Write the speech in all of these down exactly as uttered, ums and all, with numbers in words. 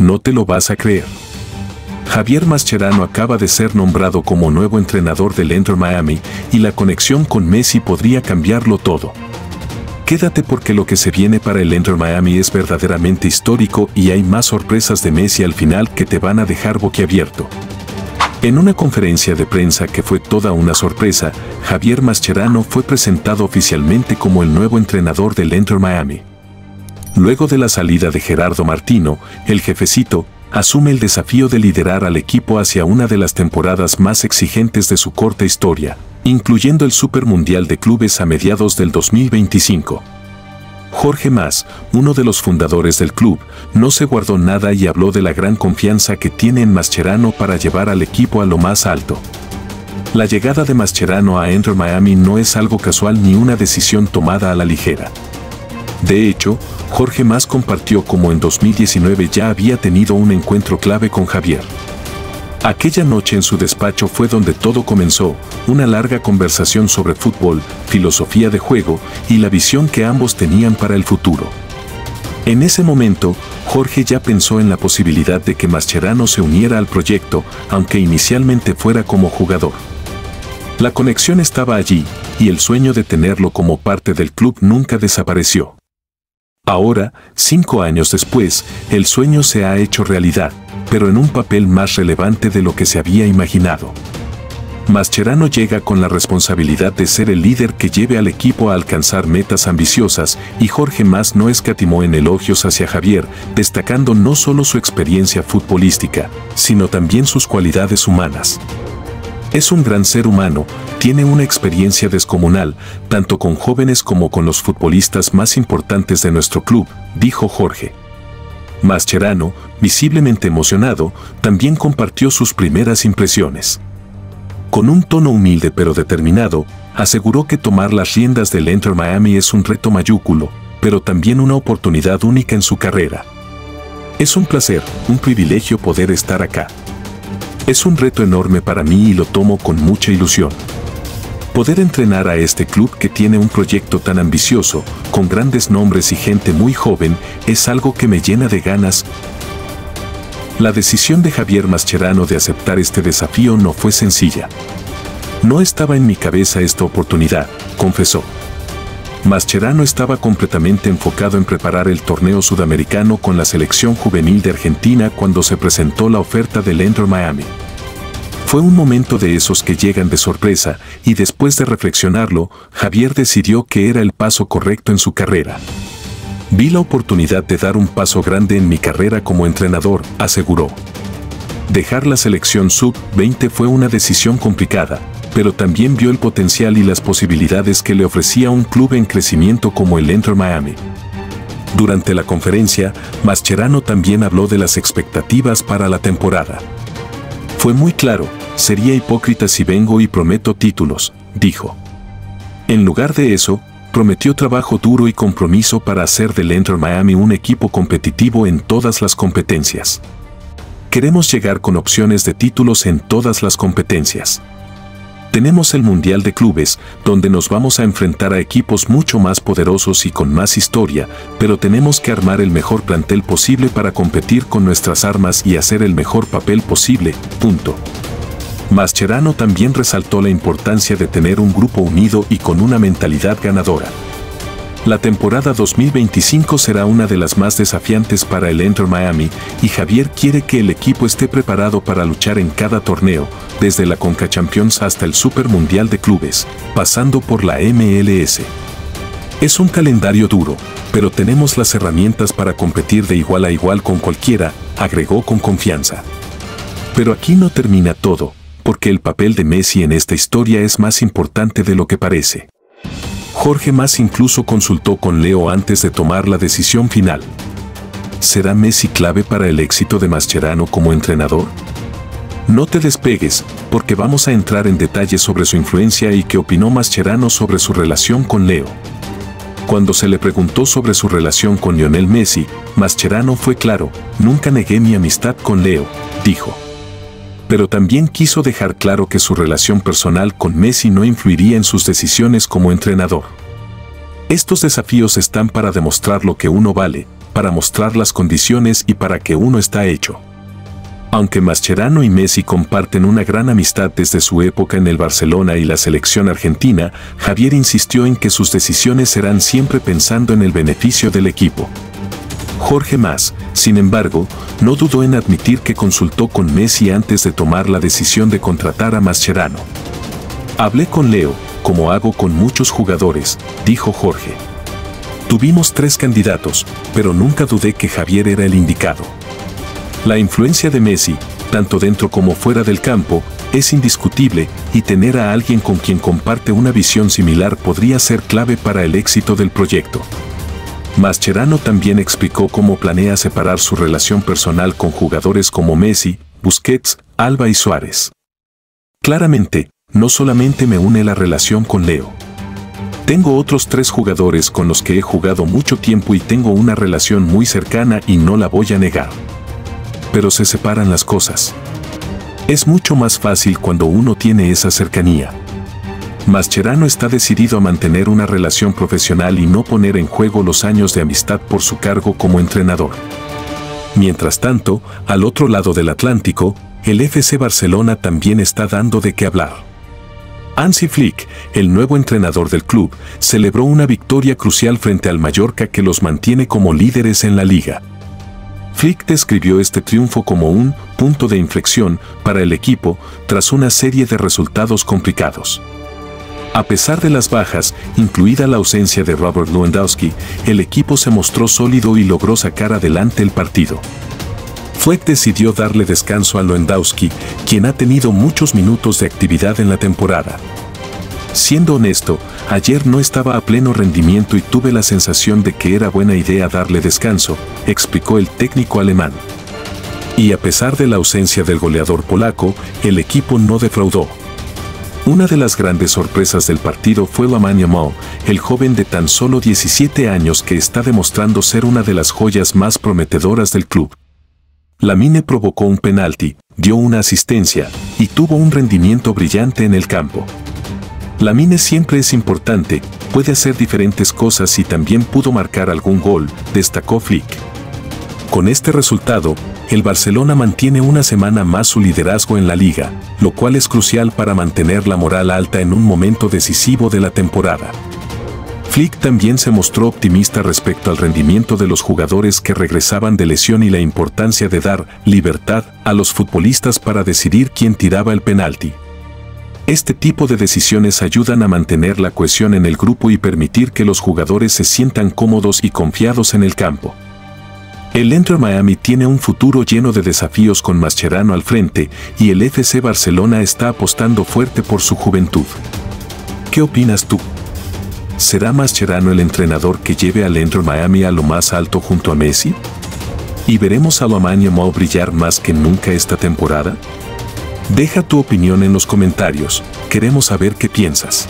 no te lo vas a creer. Javier Mascherano acaba de ser nombrado como nuevo entrenador del Inter Miami y la conexión con Messi podría cambiarlo todo. Quédate porque lo que se viene para el Inter Miami es verdaderamente histórico y hay más sorpresas de Messi al final que te van a dejar boquiabierto. En una conferencia de prensa que fue toda una sorpresa, Javier Mascherano fue presentado oficialmente como el nuevo entrenador del Inter Miami. Luego de la salida de Gerardo Martino, el jefecito asume el desafío de liderar al equipo hacia una de las temporadas más exigentes de su corta historia, incluyendo el Super Mundial de Clubes a mediados del dos mil veinticinco. Jorge Mas, uno de los fundadores del club, no se guardó nada y habló de la gran confianza que tiene en Mascherano para llevar al equipo a lo más alto. La llegada de Mascherano a Inter Miami no es algo casual ni una decisión tomada a la ligera. De hecho, Jorge Mas compartió cómo en dos mil diecinueve ya había tenido un encuentro clave con Javier. Aquella noche en su despacho fue donde todo comenzó, una larga conversación sobre fútbol, filosofía de juego y la visión que ambos tenían para el futuro. En ese momento, Jorge ya pensó en la posibilidad de que Mascherano se uniera al proyecto, aunque inicialmente fuera como jugador. La conexión estaba allí, y el sueño de tenerlo como parte del club nunca desapareció. Ahora, cinco años después, el sueño se ha hecho realidad, pero en un papel más relevante de lo que se había imaginado. Mascherano llega con la responsabilidad de ser el líder que lleve al equipo a alcanzar metas ambiciosas y Jorge Mas no escatimó en elogios hacia Javier, destacando no solo su experiencia futbolística, sino también sus cualidades humanas. Es un gran ser humano, tiene una experiencia descomunal, tanto con jóvenes como con los futbolistas más importantes de nuestro club, dijo Jorge. Mascherano, visiblemente emocionado, también compartió sus primeras impresiones. Con un tono humilde pero determinado, aseguró que tomar las riendas del Inter Miami es un reto mayúsculo, pero también una oportunidad única en su carrera. Es un placer, un privilegio poder estar acá. Es un reto enorme para mí y lo tomo con mucha ilusión. Poder entrenar a este club que tiene un proyecto tan ambicioso, con grandes nombres y gente muy joven, es algo que me llena de ganas. La decisión de Javier Mascherano de aceptar este desafío no fue sencilla. No estaba en mi cabeza esta oportunidad, confesó. Mascherano estaba completamente enfocado en preparar el torneo sudamericano con la selección juvenil de Argentina cuando se presentó la oferta del Inter Miami. Fue un momento de esos que llegan de sorpresa, y después de reflexionarlo, Javier decidió que era el paso correcto en su carrera. Vi la oportunidad de dar un paso grande en mi carrera como entrenador, aseguró. Dejar la selección sub veinte fue una decisión complicada, pero también vio el potencial y las posibilidades que le ofrecía un club en crecimiento como el Inter Miami. Durante la conferencia, Mascherano también habló de las expectativas para la temporada. Fue muy claro, sería hipócrita si vengo y prometo títulos, dijo. En lugar de eso, prometió trabajo duro y compromiso para hacer del Inter Miami un equipo competitivo en todas las competencias. Queremos llegar con opciones de títulos en todas las competencias. Tenemos el Mundial de Clubes, donde nos vamos a enfrentar a equipos mucho más poderosos y con más historia, pero tenemos que armar el mejor plantel posible para competir con nuestras armas y hacer el mejor papel posible, punto. Mascherano también resaltó la importancia de tener un grupo unido y con una mentalidad ganadora. La temporada dos mil veinticinco será una de las más desafiantes para el Inter Miami y Javier quiere que el equipo esté preparado para luchar en cada torneo, desde la Concachampions hasta el Super Mundial de Clubes, pasando por la M L S. Es un calendario duro, pero tenemos las herramientas para competir de igual a igual con cualquiera, agregó con confianza. Pero aquí no termina todo, porque el papel de Messi en esta historia es más importante de lo que parece. Jorge Mas incluso consultó con Leo antes de tomar la decisión final. ¿Será Messi clave para el éxito de Mascherano como entrenador? No te despegues, porque vamos a entrar en detalle sobre su influencia y qué opinó Mascherano sobre su relación con Leo. Cuando se le preguntó sobre su relación con Lionel Messi, Mascherano fue claro, nunca negué mi amistad con Leo, dijo. Pero también quiso dejar claro que su relación personal con Messi no influiría en sus decisiones como entrenador. Estos desafíos están para demostrar lo que uno vale, para mostrar las condiciones y para que uno está hecho. Aunque Mascherano y Messi comparten una gran amistad desde su época en el Barcelona y la selección argentina, Javier insistió en que sus decisiones serán siempre pensando en el beneficio del equipo. Jorge Mas, sin embargo, no dudó en admitir que consultó con Messi antes de tomar la decisión de contratar a Mascherano. Hablé con Leo, como hago con muchos jugadores, dijo Jorge. Tuvimos tres candidatos, pero nunca dudé que Javier era el indicado. La influencia de Messi, tanto dentro como fuera del campo, es indiscutible y tener a alguien con quien comparte una visión similar podría ser clave para el éxito del proyecto. Mascherano también explicó cómo planea separar su relación personal con jugadores como Messi, Busquets, Alba y Suárez. Claramente, no solamente me une la relación con Leo. Tengo otros tres jugadores con los que he jugado mucho tiempo y tengo una relación muy cercana y no la voy a negar. Pero se separan las cosas. Es mucho más fácil cuando uno tiene esa cercanía. Mascherano está decidido a mantener una relación profesional y no poner en juego los años de amistad por su cargo como entrenador. Mientras tanto, al otro lado del Atlántico, el F C Barcelona también está dando de qué hablar. Hansi Flick, el nuevo entrenador del club, celebró una victoria crucial frente al Mallorca que los mantiene como líderes en la liga. Flick describió este triunfo como un punto de inflexión para el equipo tras una serie de resultados complicados. A pesar de las bajas, incluida la ausencia de Robert Lewandowski, el equipo se mostró sólido y logró sacar adelante el partido. Flick decidió darle descanso a Lewandowski, quien ha tenido muchos minutos de actividad en la temporada. Siendo honesto, ayer no estaba a pleno rendimiento y tuve la sensación de que era buena idea darle descanso, explicó el técnico alemán. Y a pesar de la ausencia del goleador polaco, el equipo no defraudó. Una de las grandes sorpresas del partido fue Lamine Yamal, el joven de tan solo diecisiete años que está demostrando ser una de las joyas más prometedoras del club. Lamine provocó un penalti, dio una asistencia y tuvo un rendimiento brillante en el campo. Lamine siempre es importante, puede hacer diferentes cosas y también pudo marcar algún gol, destacó Flick. Con este resultado, el Barcelona mantiene una semana más su liderazgo en la liga, lo cual es crucial para mantener la moral alta en un momento decisivo de la temporada. Flick también se mostró optimista respecto al rendimiento de los jugadores que regresaban de lesión y la importancia de dar libertad a los futbolistas para decidir quién tiraba el penalti. Este tipo de decisiones ayudan a mantener la cohesión en el grupo y permitir que los jugadores se sientan cómodos y confiados en el campo. El Inter Miami tiene un futuro lleno de desafíos con Mascherano al frente y el F C Barcelona está apostando fuerte por su juventud. ¿Qué opinas tú? ¿Será Mascherano el entrenador que lleve al Inter Miami a lo más alto junto a Messi? ¿Y veremos a Lamine Yamal brillar más que nunca esta temporada? Deja tu opinión en los comentarios, queremos saber qué piensas.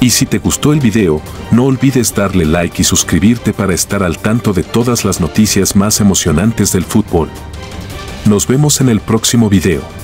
Y si te gustó el video, no olvides darle like y suscribirte para estar al tanto de todas las noticias más emocionantes del fútbol. Nos vemos en el próximo video.